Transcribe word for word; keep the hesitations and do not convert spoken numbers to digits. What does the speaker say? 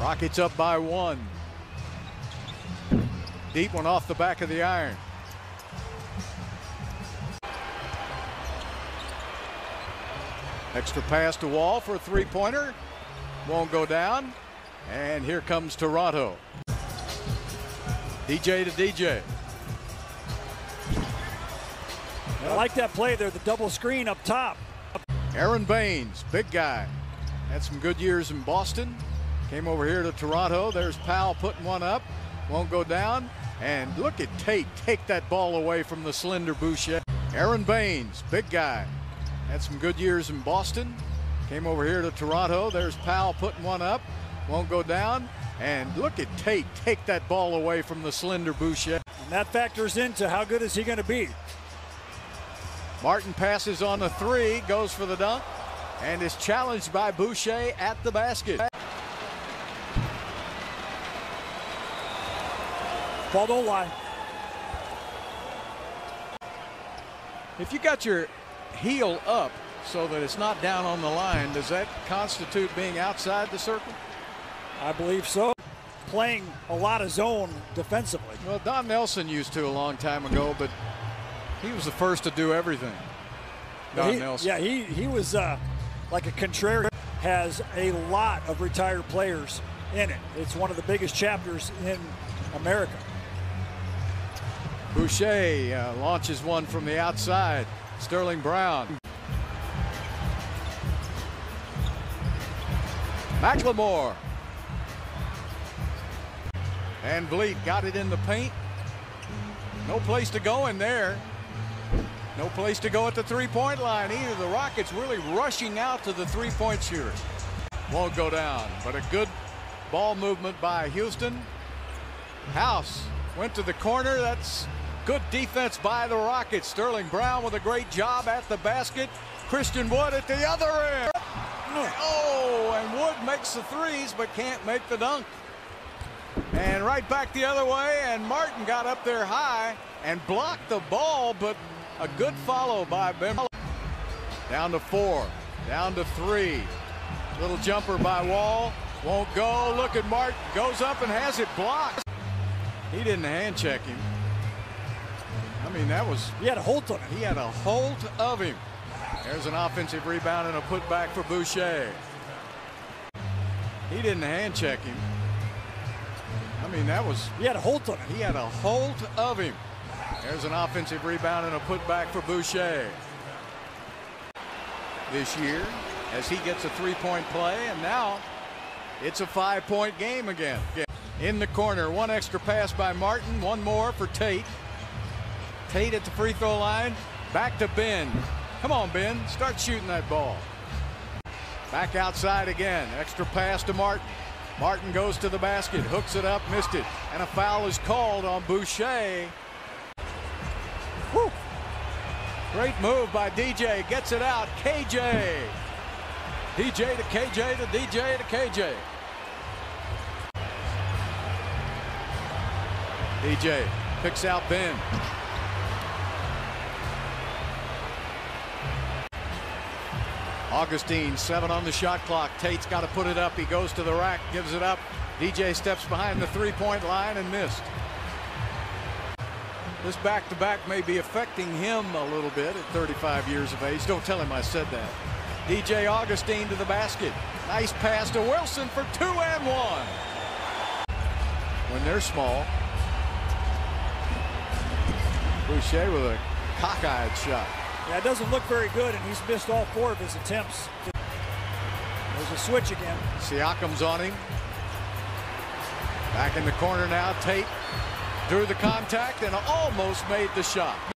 Rockets up by one. Deep one off the back of the iron. Extra pass to Wall for a three-pointer. Won't go down. And here comes Toronto. D J to D J. I like that play there, the double screen up top. Aron Baynes, big guy. Had some good years in Boston. Came over here to Toronto. There's Powell putting one up. Won't go down. And look at Tate take that ball away from the slender Boucher. Aron Baynes, big guy. Had some good years in Boston. Came over here to Toronto. There's Powell putting one up. Won't go down. And look at Tate take that ball away from the slender Boucher. And that factors into how good is he going to be. Martin passes on the three, goes for the dunk, and is challenged by Boucher at the basket. Paul, don't lie. If you got your heel up so that it's not down on the line, does that constitute being outside the circle? I believe so. Playing a lot of zone defensively. Well, Don Nelson used to a long time ago, but he was the first to do everything. Don he, Nelson. Yeah, he, he was uh, like a contrarian. Has a lot of retired players in it. It's one of the biggest chapters in America. Boucher uh, launches one from the outside. Sterling Brown. Mclemore. And Bleak got it in the paint. No place to go in there. No place to go at the three-point line either. The Rockets really rushing out to the three-point shooter. Won't go down, but a good ball movement by Houston. House went to the corner. That's good defense by the Rockets. Sterling Brown with a great job at the basket. Christian Wood at the other end. Oh, and Wood makes the threes but can't make the dunk. And right back the other way, and Martin got up there high and blocked the ball, but a good follow by Ben. Down to four, down to three. Little jumper by Wall, won't go. Look at Martin, goes up and has it blocked. He didn't hand check him. I mean, that was... He had a hold of him. He had a hold of him. There's an offensive rebound and a putback for Boucher. He didn't hand check him. I mean, that was... He had a hold of him. He had a hold of him. There's an offensive rebound and a putback for Boucher. This year, as he gets a three-point play, and now it's a five-point game again. In the corner, one extra pass by Martin, one more for Tate. Tate at the free throw line, back to Ben. Come on, Ben, start shooting that ball. Back outside again, extra pass to Martin. Martin goes to the basket, hooks it up, missed it, and a foul is called on Boucher. Woo. Great move by D J, gets it out, K J. D J to K J to D J to K J. D J picks out Ben. Augustine, seven on the shot clock. Tate's got to put it up. He goes to the rack, gives it up. D J steps behind the three-point line and missed. This back-to-back may be affecting him a little bit at thirty-five years of age. Don't tell him I said that. D J Augustine to the basket. Nice pass to Wilson for two and one. When they're small. Boucher with a cockeyed shot. Yeah, it doesn't look very good, and he's missed all four of his attempts. There's a switch again. Siakam's on him. Back in the corner now. Tate drew the contact and almost made the shot.